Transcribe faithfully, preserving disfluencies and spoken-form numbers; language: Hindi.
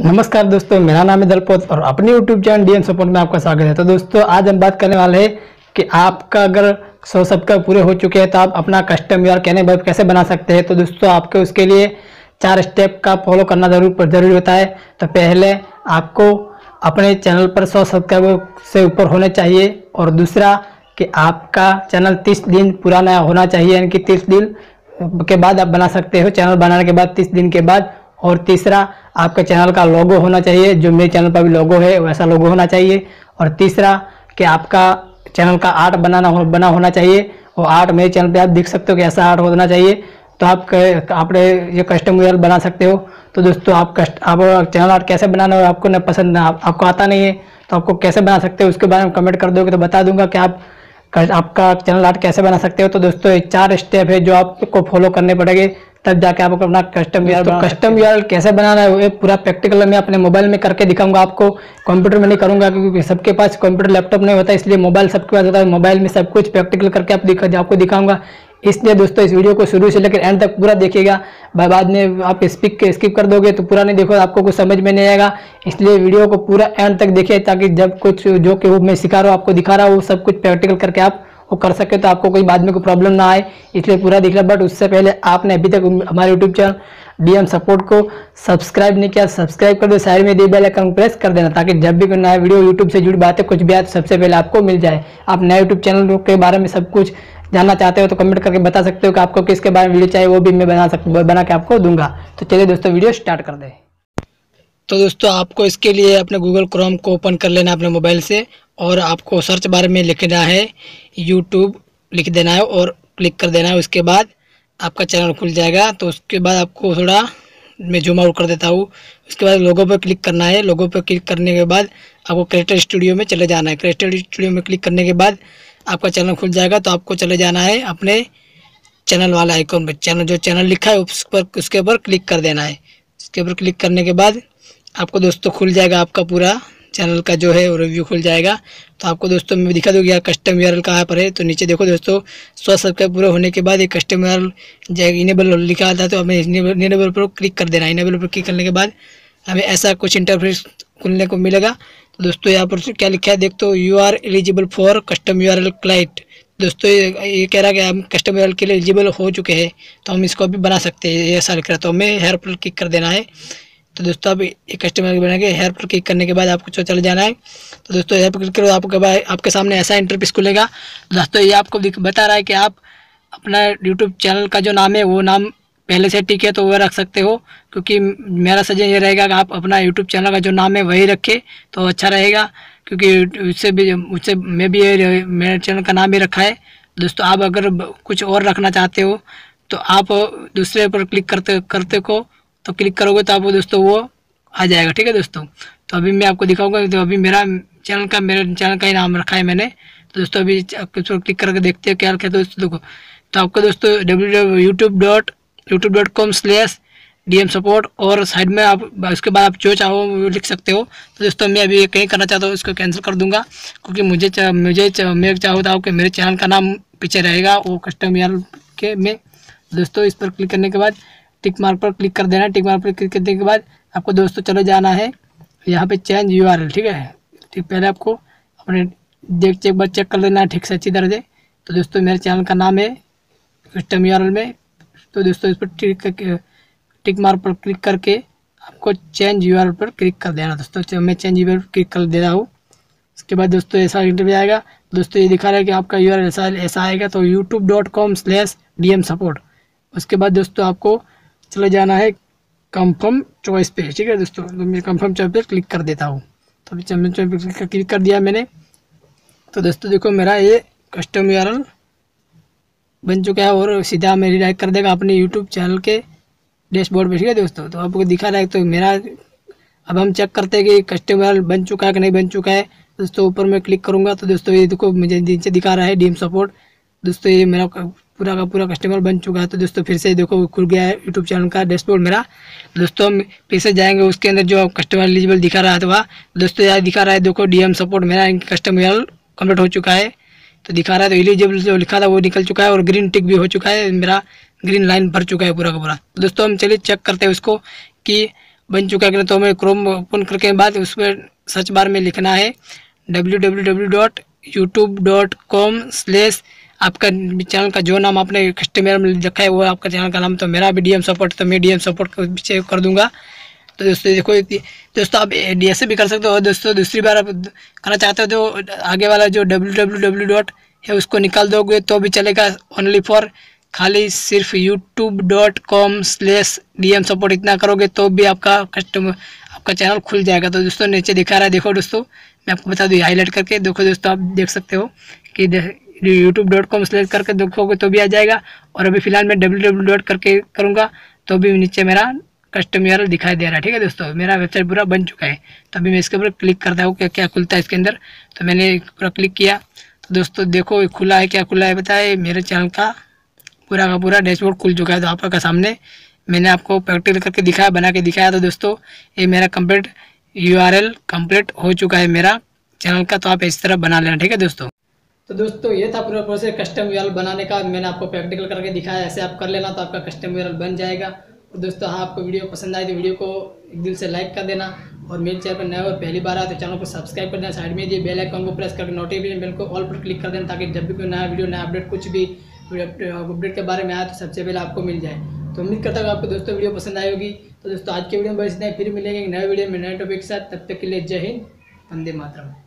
नमस्कार दोस्तों, मेरा नाम है दलपत और अपने YouTube चैनल डीएम सपोर्ट में आपका स्वागत है। तो दोस्तों आज हम बात करने वाले हैं कि आपका अगर सौ सब्सक्राइब पूरे हो चुके हैं तो आप अपना कस्टम यूआरएल कैन वेब कैसे बना सकते हैं। तो दोस्तों आपके उसके लिए चार स्टेप का फॉलो करना जरूर जरूरी होता है। तो पहले आपको अपने चैनल पर सौ सब्सक्राइबर से ऊपर होने चाहिए और दूसरा कि आपका चैनल तीस दिन पुराना होना चाहिए, यानी कि तीस दिन के बाद आप बना सकते हो चैनल बनाने के बाद, तीस दिन के बाद। और तीसरा आपके चैनल का लोगो होना चाहिए, जो मेरे चैनल पर भी लोगो है वैसा लोगो होना चाहिए। और तीसरा कि आपका चैनल का आर्ट बनाना हो, बना होना चाहिए। और आर्ट मेरे चैनल पे आप देख सकते हो कि ऐसा आर्ट होना चाहिए, तो आप आप ये कस्टम यूआरएल बना सकते हो। तो दोस्तों आप कस्ट आप चैनल आर्ट कैसे बनाना हो, आपको ना पसंद ना, आप, आपको आता नहीं है तो आपको कैसे बना सकते हो उसके बारे में कमेंट कर दोगे तो बता दूंगा कि आप आपका चैनल आर्ट कैसे बना सकते हो। तो दोस्तों ये चार स्टेप है जो आपको फॉलो करने पड़ेंगे, तब जाके आपको अपना कस्टम यूआरएल कस्टम यूआरएल कैसे बनाना है ये पूरा प्रैक्टिकल मैं अपने मोबाइल में करके दिखाऊंगा। आपको कंप्यूटर में नहीं करूंगा क्योंकि सबके पास कंप्यूटर लैपटॉप नहीं होता, इसलिए मोबाइल सबके पास होता है। मोबाइल में सब कुछ प्रैक्टिकल करके आप दिखा आपको दिखाऊंगा, इसलिए दोस्तों इस वीडियो को शुरू से लेकर एंड तक पूरा देखिएगा। बाद में आप स्किप स्किप कर दोगे तो पूरा नहीं देखो, आपको कुछ समझ में नहीं आएगा। इसलिए वीडियो को पूरा एंड तक देखिए ताकि जब कुछ जो कि वो मैं सिखा रहा हूँ आपको दिखा रहा हूँ सब कुछ प्रैक्टिकल करके आप वो कर सके, तो आपको कोई बाद में कोई प्रॉब्लम ना आए, इसलिए पूरा देख लिया। बट उससे पहले आपने अभी तक हमारे यूट्यूब चैनल डीएम सपोर्ट को सब्सक्राइब नहीं किया, सब्सक्राइब कर दो, साइड में दिए बेल आइकन प्रेस कर देना ताकि जब भी कोई नया वीडियो यूट्यूब से जुड़ी बातें कुछ भी आए तो सबसे पहले आपको मिल जाए। आप नए यूट्यूब चैनल के बारे में सब कुछ जानना चाहते हो तो कमेंट करके बता सकते हो कि आपको किसके बारे में वीडियो चाहिए, वो भी मैं बना सक बना के आपको दूंगा। तो चलिए दोस्तों वीडियो स्टार्ट कर दें। तो दोस्तों आपको इसके लिए अपने गूगल क्रोम को ओपन कर लेना अपने मोबाइल से और आपको सर्च बार में लिखना है यूट्यूब लिख देना है और क्लिक कर देना है। उसके बाद आपका चैनल खुल जाएगा। तो उसके बाद आपको थोड़ा मैं जूम आउट कर देता हूँ। उसके बाद लोगों पर क्लिक करना है। लोगों पर क्लिक करने के बाद आपको क्रिएटर स्टूडियो में चले जाना है। क्रिएटर स्टूडियो में क्लिक करने के बाद आपका चैनल खुल जाएगा। तो आपको चले जाना है अपने चैनल वाला आइकॉन पर, चैनल जो चैनल लिखा है उस पर उसके ऊपर क्लिक कर देना है। उसके ऊपर क्लिक करने के बाद आपको दोस्तों खुल जाएगा आपका पूरा चैनल का जो है रिव्यू खुल जाएगा। तो आपको दोस्तों मैं दिखा दूँगी यार कस्टम यूआरएल कहाँ पर है। तो नीचे देखो दोस्तों सौ सब्सक्राइब पूरे होने के बाद एक कस्टम यूआरएल इनेबल लिखा था, तो हमें इनेबल पर क्लिक कर देना है। इनेबल पर क्लिक करने के बाद हमें ऐसा कुछ इंटरफेस खुलने को मिलेगा। तो दोस्तों यहाँ पर क्या लिखा है देखते हो, you are eligible for custom URL client. दोस्तों ये कह रहा है कि हम कस्टम यूआरएल के लिए एलिजिबल हो चुके हैं, तो हम इसको अभी बना सकते हैं, ये ऐसा लिख रहा है। तो हमें हेयर पर क्लिक कर देना है। तो दोस्तों आप एक कस्टम यूआरएल बना के हेयर पर क्लिक करने के बाद आपको चले जाना है। तो दोस्तों हेयर पर क्लिक करो, आपके बाद आपके सामने ऐसा इंटरफेस खुलेगा। दोस्तों ये आपको बता रहा है कि आप अपना यूट्यूब चैनल का जो नाम है वो नाम पहले से ठीक है तो वह रख सकते हो, क्योंकि मेरा सजेशन ये रहेगा कि आप अपना यूट्यूब चैनल का जो नाम है वही रखें तो अच्छा रहेगा, क्योंकि उससे भी उससे मैं भी मेरे चैनल का नाम ही रखा है। दोस्तों आप अगर कुछ और रखना चाहते हो तो आप दूसरे पर क्लिक करते करते को तो क्लिक करोगे तो आप दोस्तों वो आ जाएगा। ठीक है दोस्तों, तो अभी मैं आपको दिखाऊंगा। तो अभी मेरा चैनल का मेरे चैनल का ही नाम रखा है मैंने। तो दोस्तों अभी क्लिक करके देखते हो क्या क्या दोस्तों को। तो आपको दोस्तों W YouTube dot YouTube dot com slash D M support और साइड में आप उसके बाद आप जो चाहो वो लिख सकते हो। तो दोस्तों मैं अभी कहीं करना चाहता हूँ इसको कैंसिल कर दूंगा, क्योंकि मुझे चा, मुझे चा, मैं चाहता हूँ कि मेरे चैनल का नाम पीछे रहेगा वो कस्टम यूआरएल के में। दोस्तों इस पर क्लिक करने के बाद टिक मार्क पर क्लिक कर देना। टिक मार्क पर क्लिक करने के बाद आपको दोस्तों चले जाना है यहाँ पर चेंज यूआरएल। ठीक है, ठीक पहले आपको अपने देख चेक बाद चेक कर लेना है ठीक से अच्छी तरह से। तो दोस्तों मेरे चैनल का नाम है कस्टम यूआरएल में। तो दोस्तों इस पर टिक टिक मार्क पर क्लिक करके आपको चेंज यूआरएल पर क्लिक कर देना। दोस्तों मैं चेंज यूआरएल पर क्लिक कर दे रहा हूँ। उसके बाद दोस्तों ऐसा इंटरव्यू आएगा। दोस्तों ये दिखा रहा है कि आपका यूआरएल ऐसा ऐसा आएगा। तो YouTube dot com slash D M support. उसके बाद दोस्तों आपको चले जाना है कंफर्म चॉइस पे। ठीक है दोस्तों, तो मैं कंफर्म चॉइस पर क्लिक कर देता हूँ। तो अभी कंफर्म चॉइस पर क्लिक कर दिया मैंने। तो दोस्तों देखो मेरा ये कस्टम यूआरएल बन चुका है और सीधा मैं रिडायरेक्ट कर देगा अपने यूट्यूब चैनल के डैशबोर्ड पे। ठीक है दोस्तों, तो आपको दिखा रहा है। तो मेरा अब हम चेक करते हैं कि कस्टम यूआरएल बन चुका है कि नहीं बन चुका है। दोस्तों ऊपर मैं क्लिक करूँगा तो दोस्तों ये देखो मुझे नीचे दिखा रहा है डीएम सपोर्ट। दोस्तों ये मेरा पूरा का पूरा कस्टम यूआरएल बन चुका है। तो दोस्तों फिर से देखो खुल गया है यूट्यूब चैनल का डैशबोर्ड मेरा। दोस्तों हम फिर से जाएंगे उसके अंदर जो कस्टम यूआरएल एलिजिबल दिखा रहा था। दोस्तों यहाँ दिखा रहा है देखो डीएम सपोर्ट मेरा कस्टम यूआरएल कंप्लीट हो चुका है। तो दिखा रहा है तो एलिजिबल जो लिखा था वो निकल चुका है और ग्रीन टिक भी हो चुका है, मेरा ग्रीन लाइन भर चुका है पूरा का पूरा। दोस्तों हम चलिए चेक करते हैं उसको कि बन चुका है। तो हमें क्रोम ओपन करके बाद उसमें सर्च बार में लिखना है W W W dot YouTube dot com slash आपका चैनल का जो नाम आपने कस्टमर में रखा है वो आपका चैनल का नाम। तो मेरा भी डीएम सपोर्ट, तो मैं डीएम सपोर्ट पीछे कर दूंगा। तो दोस्तों देखो, दोस्तों आप डी एस भी कर सकते हो। और दोस्तों दूसरी बार आप करना चाहते हो तो आगे वाला जो डब्ल्यू डब्ल्यू डब्ल्यू डॉट है उसको निकाल दोगे तो भी चलेगा। ओनली फॉर खाली सिर्फ YouTube dot com slash D M support इतना करोगे तो भी आपका कस्टमर आपका चैनल खुल जाएगा। तो दोस्तों नीचे दिखा रहा है, देखो दोस्तों मैं आपको बता दूँ हाईलाइट करके। देखो दोस्तों आप देख सकते हो कि यूट्यूब डॉट कॉम स्लैश करके देखोगे तो भी आ जाएगा। और अभी फिलहाल मैं डब्ल्यू डब्ल्यू डॉट करके करूँगा तो भी नीचे मेरा कस्टमर दिखाई दे रहा है। ठीक है दोस्तों, मेरा वेबसाइट पूरा बन चुका है। तो अभी मैं इसके ऊपर क्लिक करता हूँ कि क्या खुलता है इसके अंदर। तो मैंने पूरा क्लिक किया तो दोस्तों देखो खुला है, क्या खुला है बताए, मेरे चैनल का पूरा का पूरा डैशबोर्ड खुल चुका है। तो आप लोग के सामने मैंने आपको प्रैक्टिकल करके दिखाया, बना के दिखाया। तो दोस्तों ये मेरा complete U R L complete हो चुका है मेरा चैनल का। तो आप इस तरह बना लेना। ठीक है दोस्तों, तो दोस्तों ये था पूरा process custom U R L बनाने का। मैंने आपको प्रैक्टिकल करके दिखाया, ऐसे आप कर लेना तो आपका कस्टम यू आर एल बन जाएगा। और दोस्तों हाँ, आपको वीडियो पसंद आए तो वीडियो को एक दिल से लाइक कर देना। और मेरे चैनल पर नए और पहली बार आए तो चैनल को सब्सक्राइब कर देना। साइड में दिए बेल आइकन को प्रेस करके नोटिफिकेशन बेल को ऑल पर क्लिक कर देना ताकि जब भी कोई नया वीडियो नया अपडेट कुछ भी अपडेट के बारे में आया तो सबसे पहले आपको मिल जाए। तो उम्मीद करता हूँ आपको दोस्तों वीडियो पसंद आई होगी। तो दोस्तों आज के वीडियो में बस इतना ही, फिर मिलेंगे नए वीडियो में नए टॉपिक के साथ। तब तक के लिए जय हिंद, वंदे मातरम।